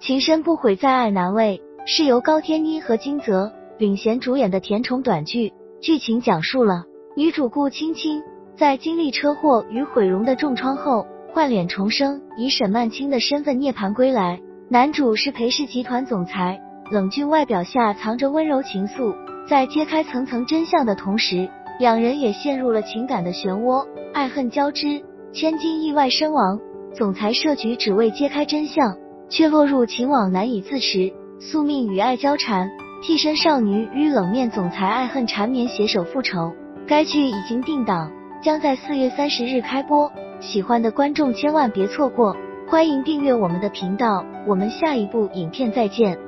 情深不悔在爱难为是由高天一和金泽领衔主演的甜宠短剧，剧情讲述了女主顾青青在经历车祸与毁容的重创后，换脸重生，以沈曼青的身份涅槃归来。男主是裴氏集团总裁，冷峻外表下藏着温柔情愫，在揭开层层真相的同时，两人也陷入了情感的漩涡，爱恨交织，千金意外身亡。总裁设局只为揭开真相，却落入情网难以自持，宿命与爱交缠，替身少女与冷面总裁爱恨缠绵，携手复仇。该剧已经定档，将在4月30日开播，喜欢的观众千万别错过，欢迎订阅我们的频道，我们下一部影片再见。